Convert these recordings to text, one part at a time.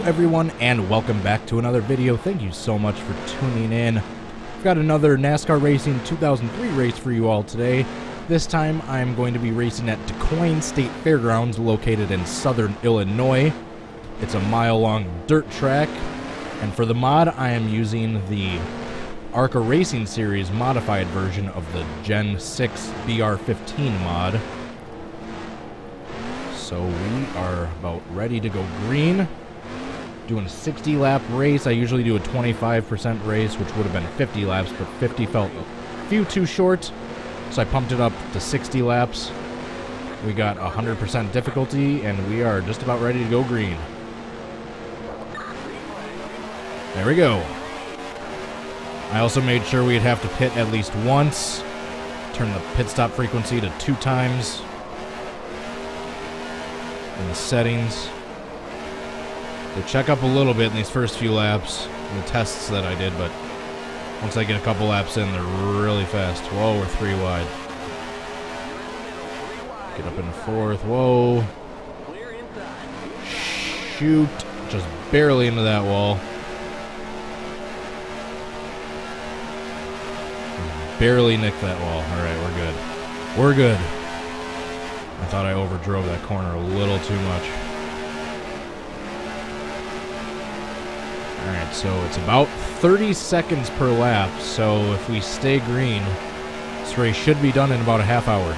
Hello everyone and welcome back to another video. Thank you so much for tuning in. I've got another NASCAR Racing 2003 race for you all today. This time I'm going to be racing at DuQuoin State Fairgrounds located in southern Illinois. It's a mile-long dirt track, and for the mod I am using the ARCA Racing Series modified version of the Gen 6 BR15 mod. So we are about ready to go green. Doing a 60 lap race. I usually do a 25% race, which would have been 50 laps, but 50 felt a few too short, so I pumped it up to 60 laps. We got 100% difficulty, and we are just about ready to go green. There we go. I also made sure we'd have to pit at least once. Turn the pit stop frequency to 2 times in the settings. They check up a little bit in these first few laps, the tests that I did, but once I get a couple laps in, they're really fast. Whoa, we're 3 wide. Get up in the 4th. Whoa. Shoot. Just barely into that wall. Barely nicked that wall. Alright, we're good. We're good. I thought I overdrove that corner a little too much. Alright, so it's about 30 seconds per lap, so if we stay green, this race should be done in about a half hour.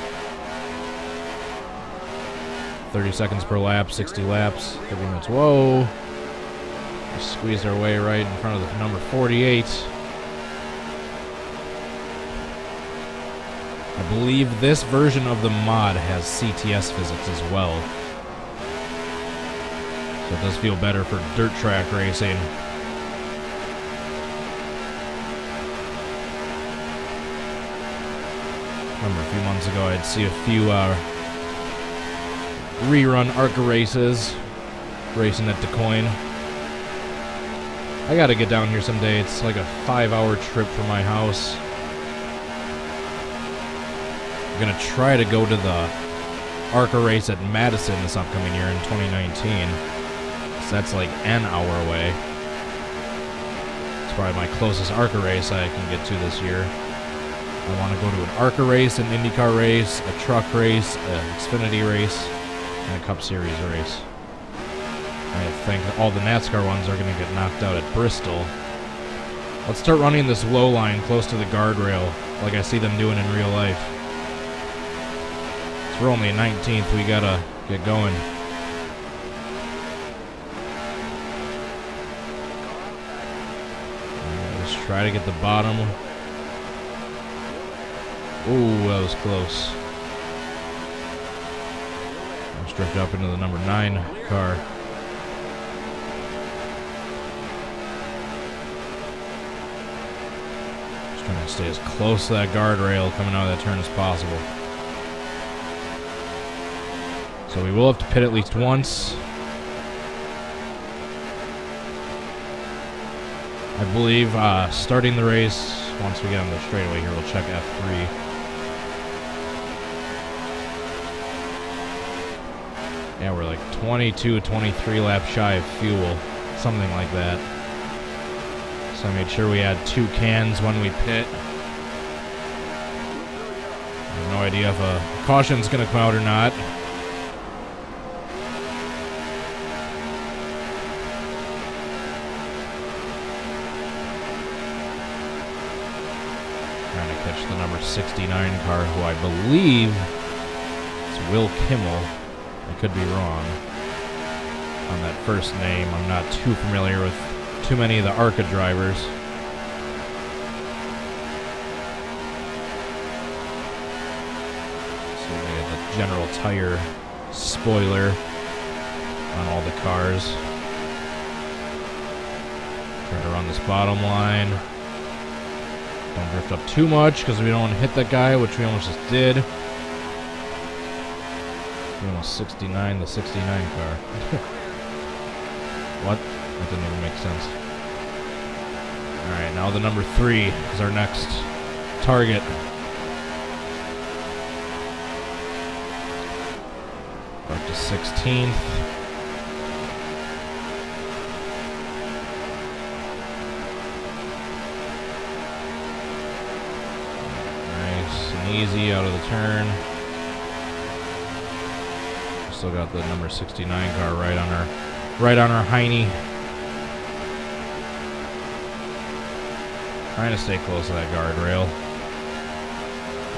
30 seconds per lap, 60 laps, 30 minutes. Whoa! We squeezed our way right in front of the number 48. I believe this version of the mod has CTS physics as well, so it does feel better for dirt track racing. I remember a few months ago I'd see a few rerun ARCA races racing at DuQuoin. I gotta get down here someday. It's like a 5-hour trip from my house. I'm gonna try to go to the ARCA race at Madison this upcoming year in 2019. So that's like an hour away. It's probably my closest ARCA race I can get to this year. I want to go to an ARCA race, an IndyCar race, a truck race, an Xfinity race, and a Cup Series race. I think all the NASCAR ones are going to get knocked out at Bristol. Let's start running this low line close to the guardrail, like I see them doing in real life. We're only 19th, we gotta get going. Let's try to get the bottom. Ooh, that was close. Let's drift up into the number 9 car. Just trying to stay as close to that guardrail coming out of that turn as possible. So we will have to pit at least once. I believe starting the race, once we get on the straightaway here, we'll check F3. Yeah, we're like 22, 23 laps shy of fuel, something like that. So I made sure we had 2 cans when we pit. I have no idea if a caution's gonna come out or not. Catch the number 69 car, who I believe is Will Kimmel. I could be wrong on that first name. I'm not too familiar with too many of the ARCA drivers. So we got the general tire spoiler on all the cars. Trying to run this bottom line. Don't drift up too much, because we don't want to hit that guy, which we almost just did. We almost 69 the 69 car. What? That didn't even make sense. Alright, now the number 3 is our next target. Back to 16th. easy out of the turn. Still got the number 69 car right on her hiney. Trying to stay close to that guardrail.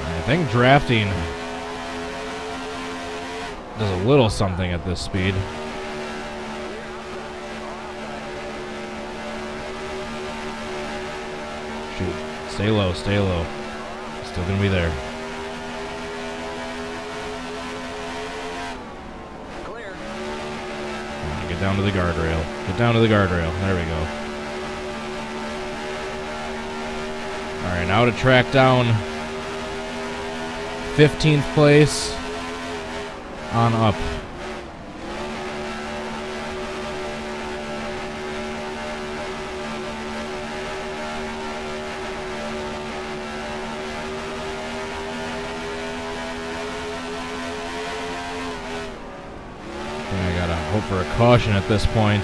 I think drafting does a little something at this speed. Shoot. Stay low, stay low. Still gonna be there. Clear. Get down to the guardrail. Get down to the guardrail. There we go. Alright, now to track down 15th place on up. For a caution at this point.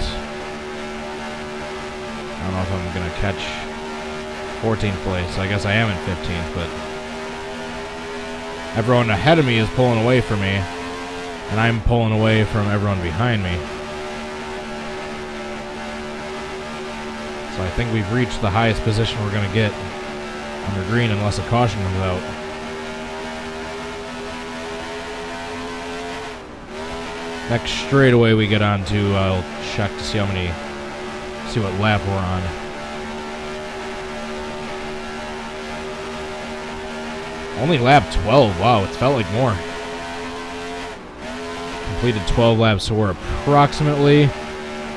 I don't know if I'm going to catch 14th place. I guess I am in 15th, but everyone ahead of me is pulling away from me, and I'm pulling away from everyone behind me. So I think we've reached the highest position we're going to get under green unless a caution comes out. Next straightaway we get on to, I'll check to see how many, see what lap we're on. Only lap 12, wow, it felt like more. Completed 12 laps, so we're approximately,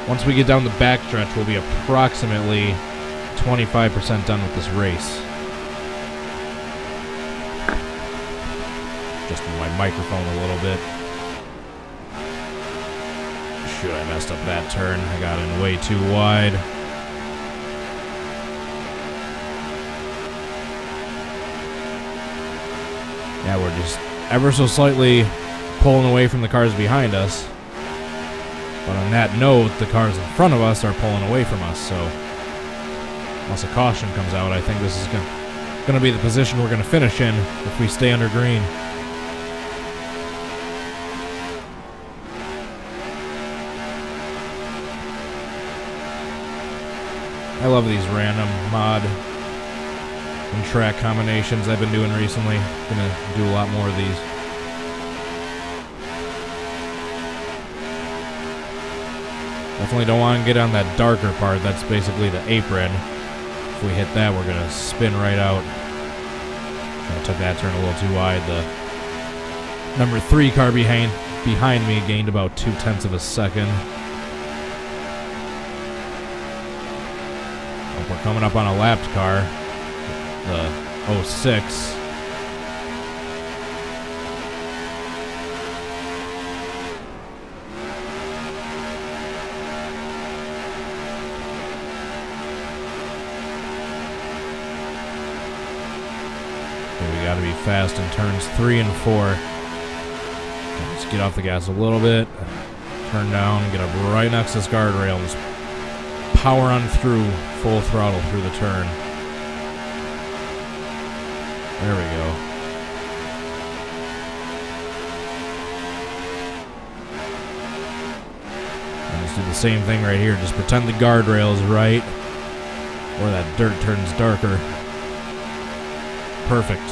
once we get down the backstretch, we'll be approximately 25% done with this race. Just my microphone a little bit. Shoot, I messed up that turn. I got in way too wide. Yeah, we're just ever so slightly pulling away from the cars behind us. But on that note, the cars in front of us are pulling away from us, so unless a caution comes out, I think this is going to be the position we're going to finish in if we stay under green. I love these random mod and track combinations I've been doing recently. Gonna do a lot more of these. Definitely don't want to get on that darker part. That's basically the apron. If we hit that, we're gonna spin right out. I took that turn a little too wide. The number 3 car behind me gained about 0.2 seconds. We're coming up on a lapped car, the 06. Okay, we gotta be fast in turns 3 and 4. Just get off the gas a little bit, turn down, get up right next to this guardrail. Power on through, full throttle through the turn. There we go. And let's do the same thing right here. Just pretend the guardrail is right, or that dirt turns darker. Perfect.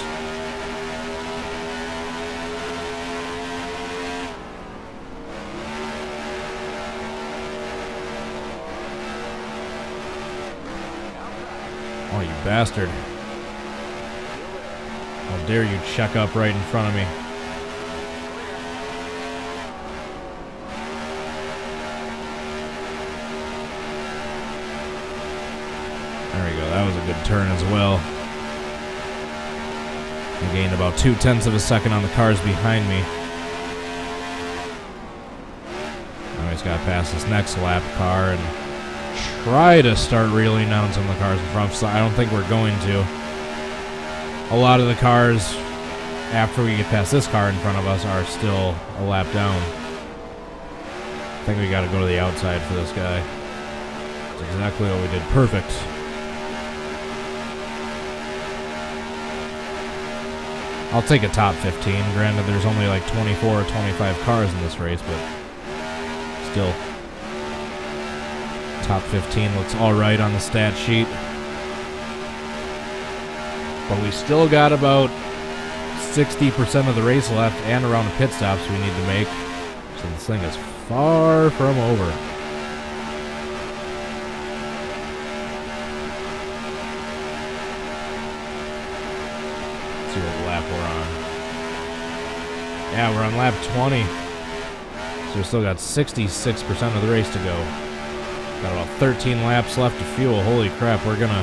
Oh, you bastard. How dare you check up right in front of me. There we go. That was a good turn as well. I gained about 0.2 seconds on the cars behind me. Now he's got past this next lap car and try to start reeling down some of the cars in front, so I don't think we're going to. A lot of the cars, after we get past this car in front of us, are still a lap down. I think we gotta go to the outside for this guy. That's exactly what we did. Perfect. I'll take a top 15. Granted, there's only like 24 or 25 cars in this race, but still. Top 15 looks all right on the stat sheet. But we still got about 60% of the race left and around the pit stops we need to make. So this thing is far from over. Yeah, we're on lap 20, so we've still got 66% of the race to go. Got about 13 laps left to fuel. Holy crap, we're gonna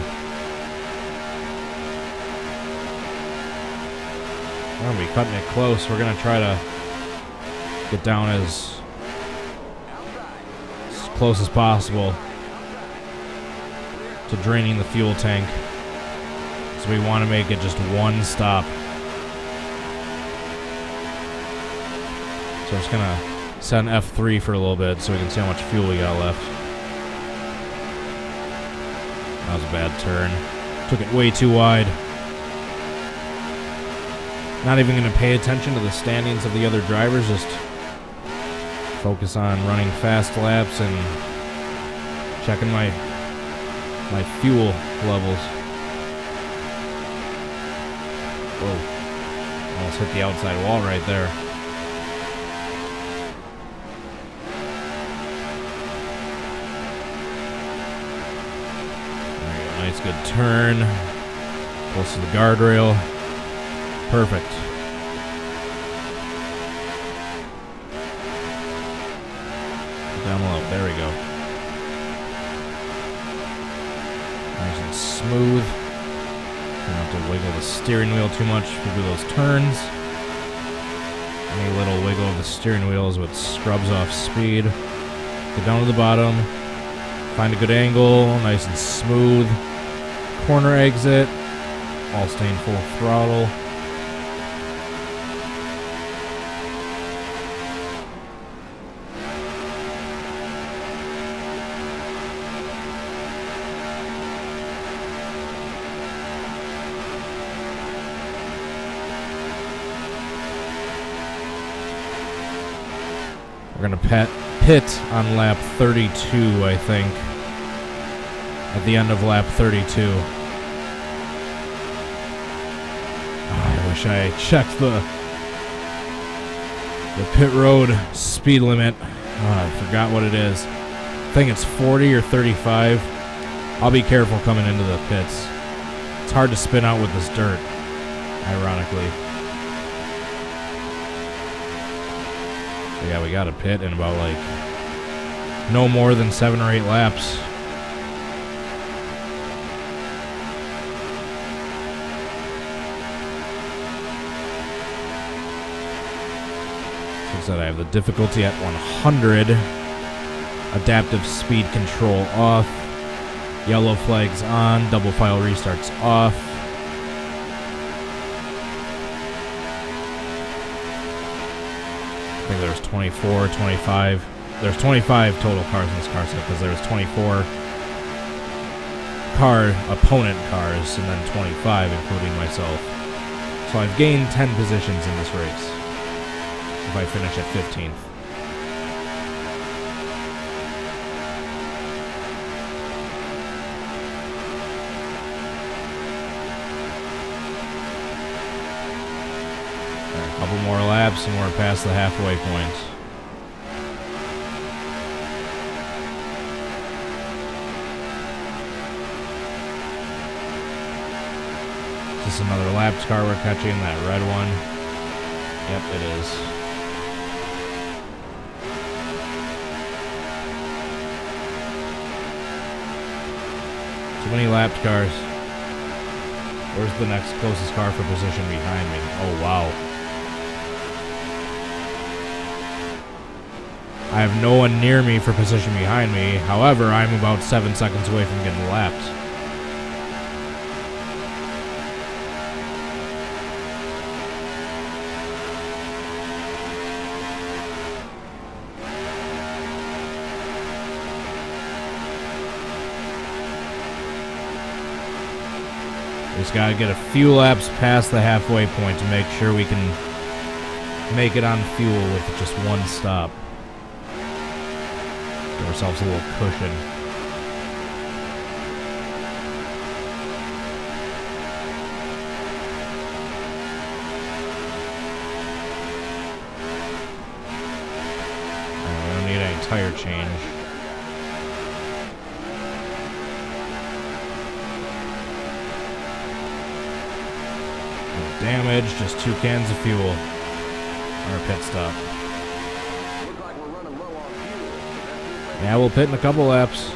be cutting it close. We're gonna try to get down as close as possible to draining the fuel tank. So we want to make it just one stop. So I'm just going to send F3 for a little bit so we can see how much fuel we got left. That was a bad turn. Took it way too wide. Not even going to pay attention to the standings of the other drivers. Just focus on running fast laps and checking my fuel levels. Whoa. Almost hit the outside wall right there. Nice good turn, close to the guardrail, perfect. Down low, there we go. Nice and smooth, don't have to wiggle the steering wheel too much to do those turns. Any little wiggle of the steering wheel is what scrubs off speed. Get down to the bottom, find a good angle, nice and smooth. Corner exit, all staying full throttle. We're gonna pit on lap 32, I think. At the end of lap 32. I checked the pit road speed limit. Oh, I forgot what it is. I think it's 40 or 35. I'll be careful coming into the pits. It's hard to spin out with this dirt, ironically. So yeah, we got a pit in about like no more than 7 or 8 laps. That I have the difficulty at 100, adaptive speed control off, yellow flags on, double file restarts off. I think there's 24, 25. There's 25 total cars in this car set because there's 24 opponent cars and then 25 including myself. So I've gained 10 positions in this race. If I finish at 15th. A couple more laps and we're past the halfway point. Is this another lapped car we're catching? That red one? Yep, it is. Many lapped cars. Where's the next closest car for position behind me? Oh, wow. I have no one near me for position behind me. However, I'm about 7 seconds away from getting lapped. Just got to get a few laps past the halfway point to make sure we can make it on fuel with just one stop. Give ourselves a little cushion. We don't need any tire change. Damage, just 2 cans of fuel on our pit stop. Yeah, we'll pit in a couple laps.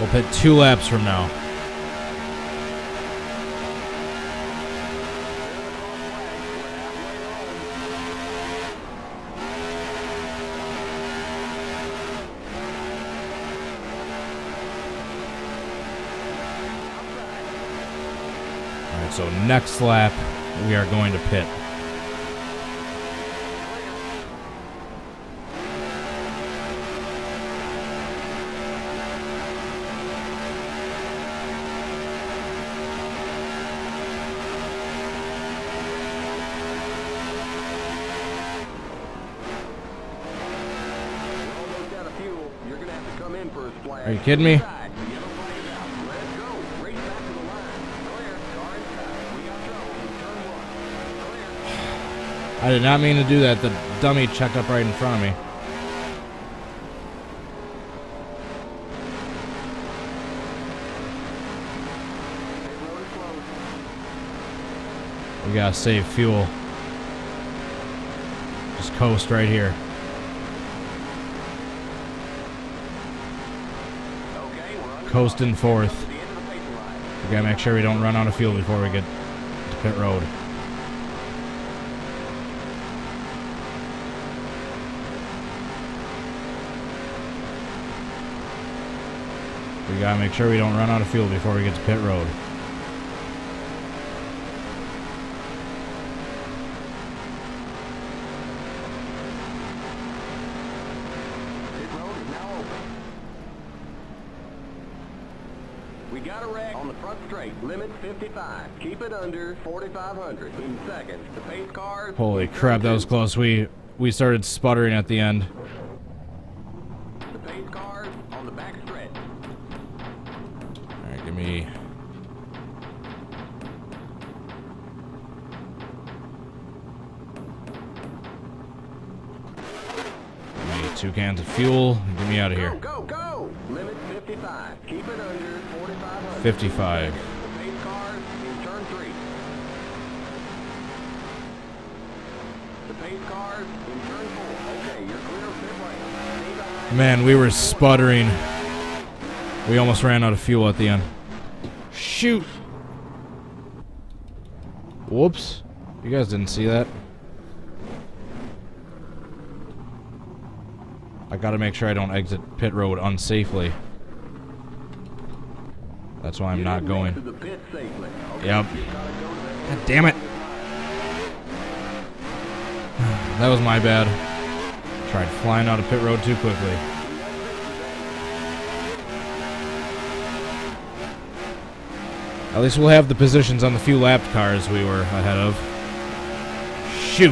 We'll pit 2 laps from now. So next lap, we are going to pit. Are you kidding me? I did not mean to do that. The dummy checked up right in front of me. We gotta save fuel. Just coast right here. Coasting forth. We gotta make sure we don't run out of fuel before we get to pit road. We gotta make sure we don't run out of fuel before we get to pit road. Pit road is now open. We got a wreck on the front straight, limit 55. Keep it under 4,500 in seconds. The pace cars. Holy crap, that was close. We started sputtering at the end. The pace cars on the back stretch. Give me. Give me 2 cans of fuel. Get me out of here. Go, go, go. Limit 55. Keep it under 4,500. 55. The pace cars in turn 4. Okay, you're clear of pit lane. Man, we were sputtering. We almost ran out of fuel at the end. Shoot! Whoops. You guys didn't see that. I gotta make sure I don't exit pit road unsafely. That's why I'm not going. Yep. God damn it! That was my bad. Tried flying out of pit road too quickly. At least we'll have the positions on the few lapped cars we were ahead of. Shoot!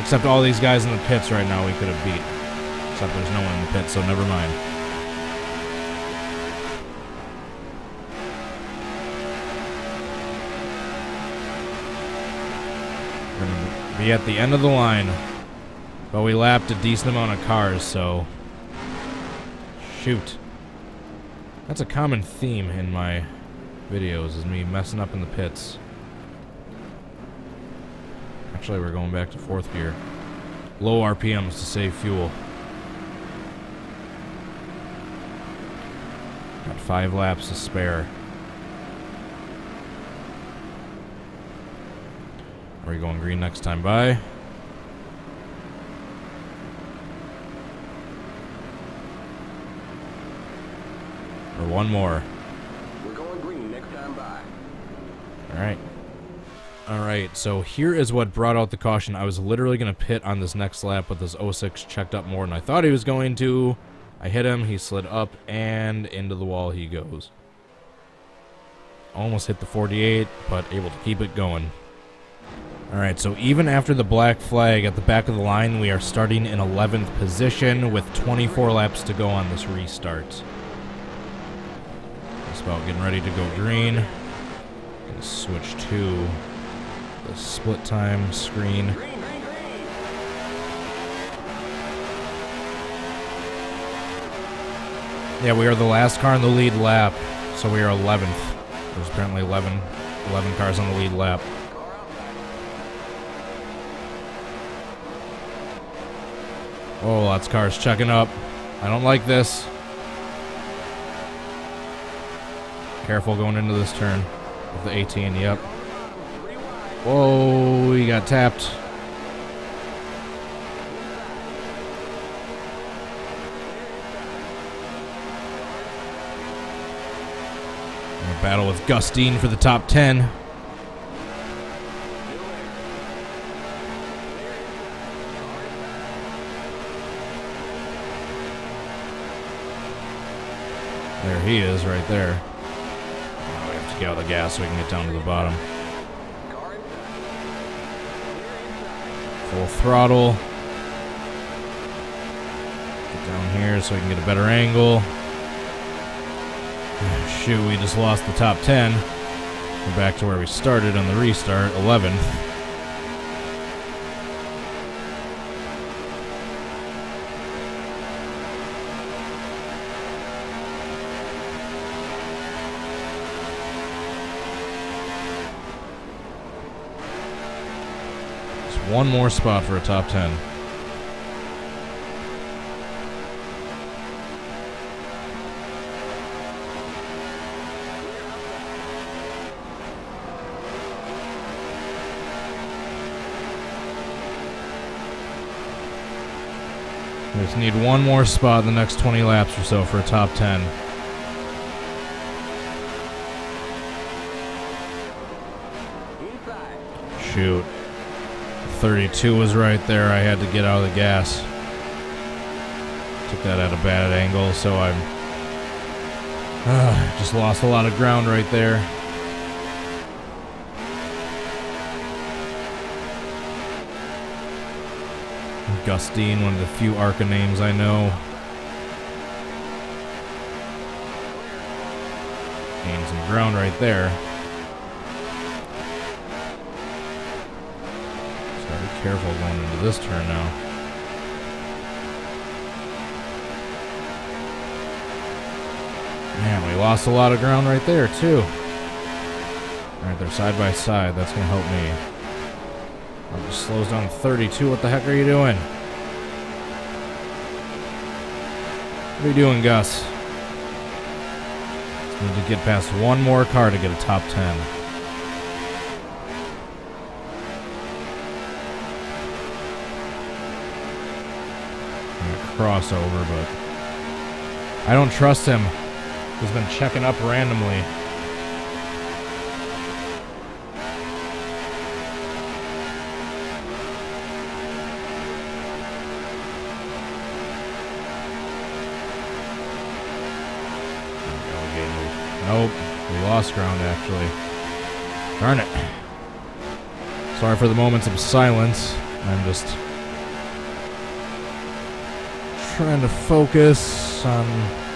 Except all these guys in the pits right now we could have beat. Except there's no one in the pits, so never mind. We're gonna be at the end of the line. But we lapped a decent amount of cars, so... Shoot. That's a common theme in my... videos is me messing up in the pits. Actually, we're going back to 4th gear. Low RPMs to save fuel. Got 5 laps to spare. Are we going green next time by? Or one more? Alright. Alright, so here is what brought out the caution. I was literally going to pit on this next lap, but this 06 checked up more than I thought he was going to. I hit him, he slid up, and into the wall he goes. Almost hit the 48, but able to keep it going. Alright, so even after the black flag at the back of the line, we are starting in 11th position with 24 laps to go on this restart. Just about getting ready to go green. Gonna switch to the split time screen. Yeah, we are the last car in the lead lap, so we are 11th. There's apparently 11 cars on the lead lap. Oh, lots of cars checking up. I don't like this. Careful going into this turn with the 18, yep. Whoa, he got tapped. Battle with Gustine for the top 10. There he is right there. Oh, we have to get out of the gas so we can get down to the bottom. Full throttle. Get down here so we can get a better angle. Shoot, we just lost the top 10. We're back to where we started on the restart, 11th. Just one more spot for a top 10. We just need one more spot in the next 20 laps or so for a top 10. Shoot. 32 was right there. I had to get out of the gas. Took that at a bad angle, so I just lost a lot of ground right there. Gustine, one of the few ARCA names I know. Gained some ground right there. Just gotta be careful going into this turn now. Man, we lost a lot of ground right there, too. Alright, they're side by side. That's gonna help me. It just slows down to 32. What the heck are you doing? What are you doing, Gus? Just need to get past one more car to get a top 10. Crossover, but I don't trust him. He's been checking up randomly. Nope, we lost ground actually. Darn it. Sorry for the moments of silence. I'm just trying to focus on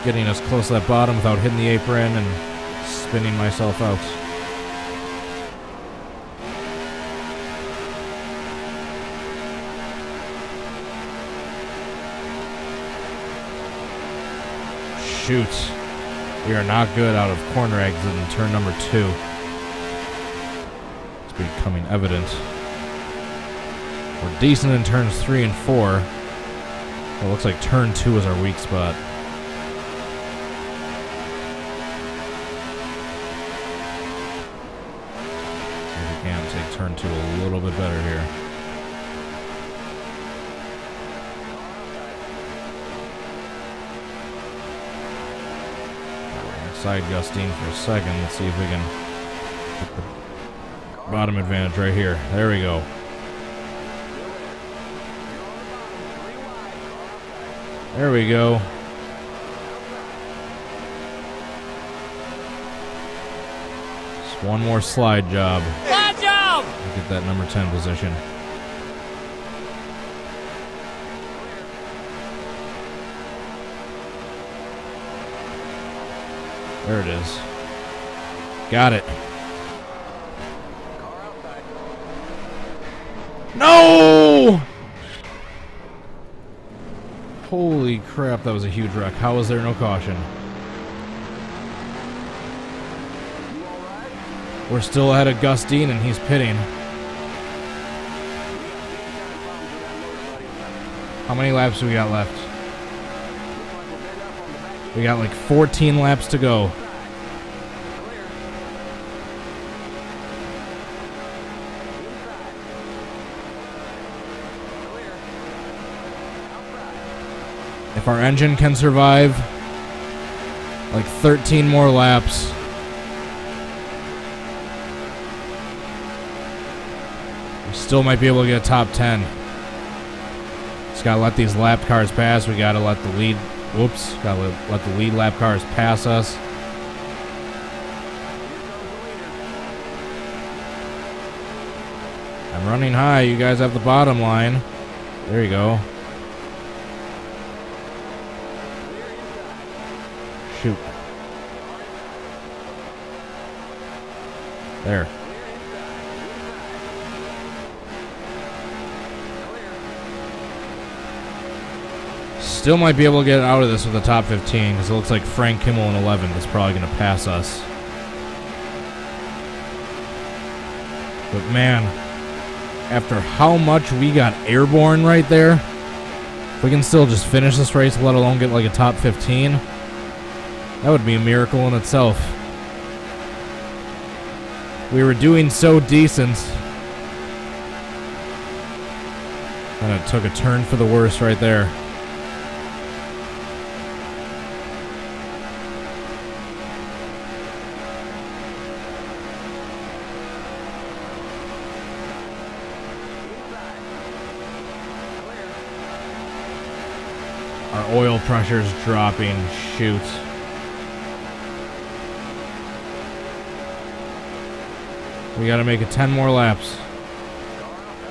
getting us close to that bottom without hitting the apron and spinning myself out. Shoot. We are not good out of corner exit in turn number 2. It's becoming evident. We're decent in turns 3 and 4. It looks like turn 2 is our weak spot. See if we can take turn 2 a little bit better here. Side Gustine for a second. Let's see if we can get the bottom advantage right here. There we go. There we go. One more slide job. Slide job! Get that number 10 position. There it is. Got it. No! Holy crap, that was a huge wreck. How was there no caution? We're still ahead of Gustine, and he's pitting. How many laps do we got left? We got like 14 laps to go. If our engine can survive like 13 more laps, we still might be able to get a top 10. Just gotta let these lap cars pass. We gotta let the lead. Whoops! Gotta let the lead lap cars pass us. I'm running high. You guys have the bottom line. There you go. Shoot. There. Still might be able to get out of this with the top 15, because it looks like Frank Kimmel in 11 is probably going to pass us. But man, after how much we got airborne right there, if we can still just finish this race, let alone get like a top 15, that would be a miracle in itself. We were doing so decent, and it took a turn for the worse right there. Oil pressure's dropping. Shoot. We gotta make it 10 more laps.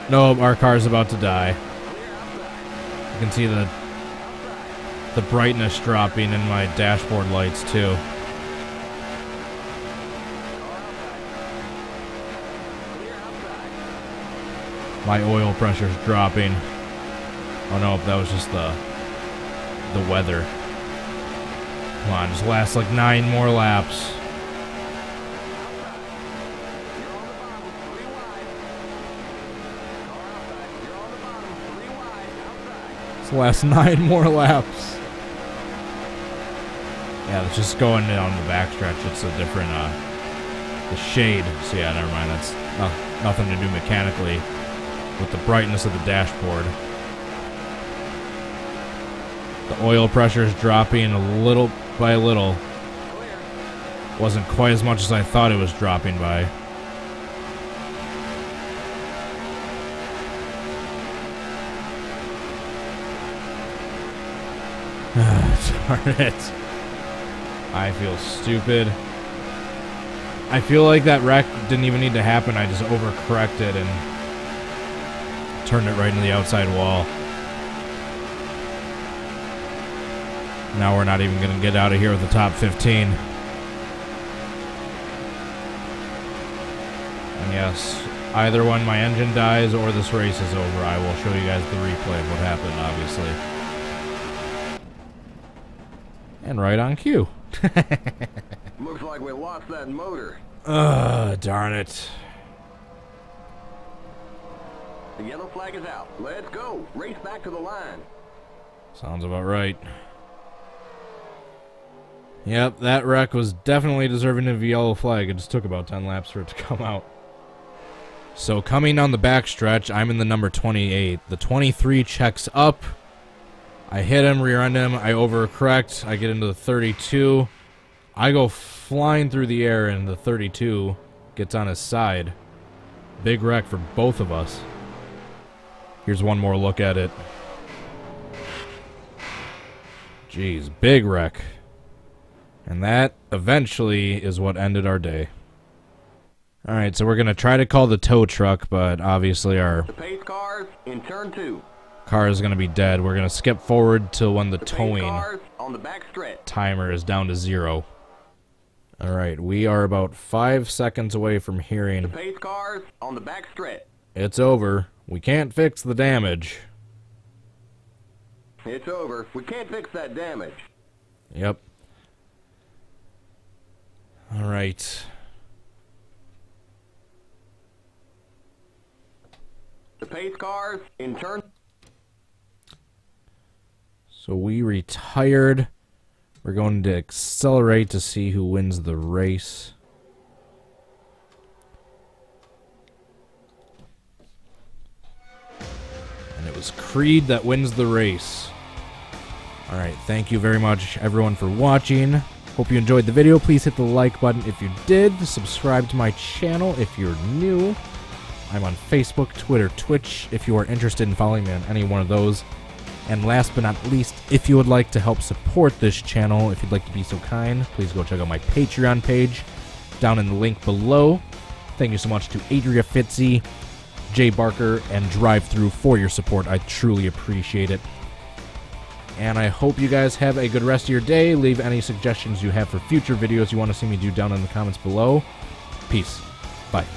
Nope, our car's about to die. You can see the brightness dropping in my dashboard lights too. My oil pressure's dropping. Oh no, that was just the weather. Come on, just last like 9 more laps. It's the last 9 more laps. Yeah, it's just going down the backstretch. It's a different, the shade. So yeah, never mind. That's nothing to do mechanically with the brightness of the dashboard. The oil pressure is dropping a little by little. Wasn't quite as much as I thought it was dropping by. Darn it. I feel stupid. I feel like that wreck didn't even need to happen. I just overcorrected and turned it right into the outside wall. Now we're not even going to get out of here with the top 15. And yes, either when my engine dies or this race is over, I will show you guys the replay of what happened, obviously. And right on cue. Looks like we lost that motor. Darn it. The yellow flag is out. Let's go. Race back to the line. Sounds about right. Yep, that wreck was definitely deserving of a yellow flag. It just took about 10 laps for it to come out. So coming on the back stretch, I'm in the number 28. The 23 checks up. I hit him, rear-end him, I overcorrect, I get into the 32. I go flying through the air, and the 32 gets on his side. Big wreck for both of us. Here's one more look at it. Jeez, big wreck. And that, eventually, is what ended our day. All right, so we're going to try to call the tow truck, but obviously our car in turn two car is going to be dead. We're going to skip forward to when the towing on the back timer is down to 0. All right, we are about 5 seconds away from hearing the pace cars on the back stretch. It's over. We can't fix the damage. It's over. We can't fix that damage. Yep. All right. The pace cars in turn. So we retired. We're going to accelerate to see who wins the race. And it was Creed that wins the race. Alright, thank you very much everyone for watching. Hope you enjoyed the video. Please hit the like button if you did. Subscribe to my channel if you're new. I'm on Facebook, Twitter, Twitch, if you are interested in following me on any one of those. And last but not least, if you would like to help support this channel, if you'd like to be so kind, please go check out my Patreon page down in the link below. Thank you so much to Adria Fitzy, Jay Barker, and DriveThrough for your support. I truly appreciate it. And I hope you guys have a good rest of your day. Leave any suggestions you have for future videos you want to see me do down in the comments below. Peace. Bye.